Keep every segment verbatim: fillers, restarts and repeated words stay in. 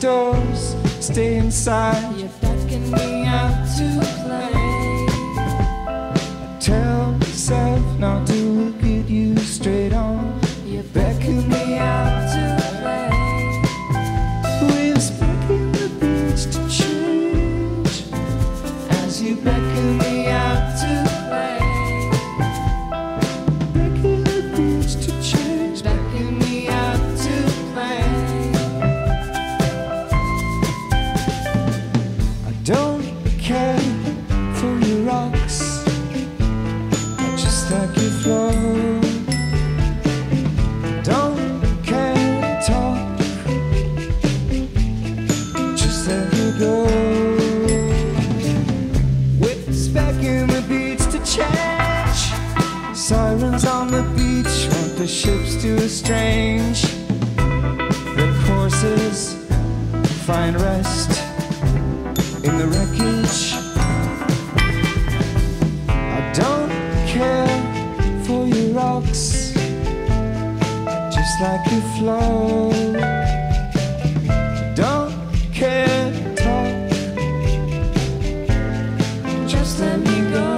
doors, stay inside. You beckon me out to play. I tell myself not to look at you straight on. You beckon me out to play. We're speaking the beach to change. As you beckon me out to play. Beckon the beach to change. Beckon me out to play. I don't care for your rocks. I just like your flow. Sirens on the beach want the ships to estrange their courses, find rest in the wreckage. I don't care for your rocks, just like you flow. Don't care to talk, just let me go.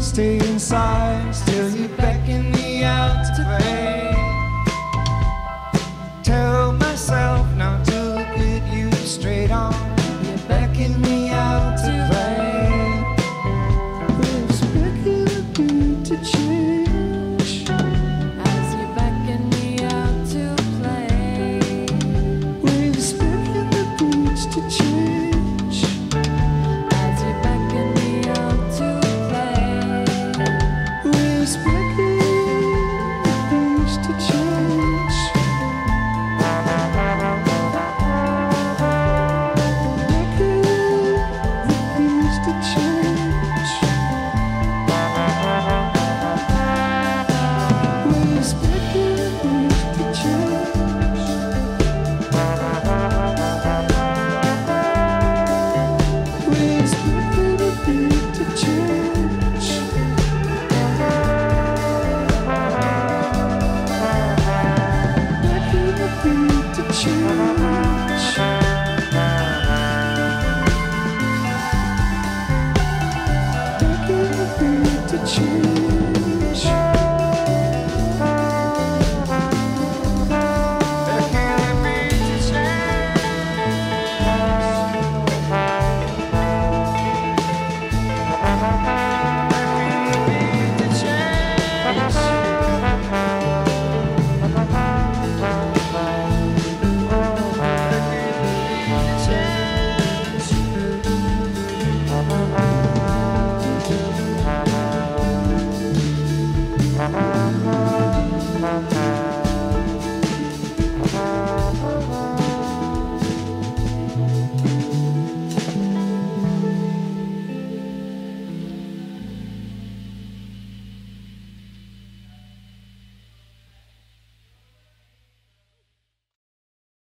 Stay inside, still you beckon me out to play. Tell myself not to look at you straight on. You beckon me.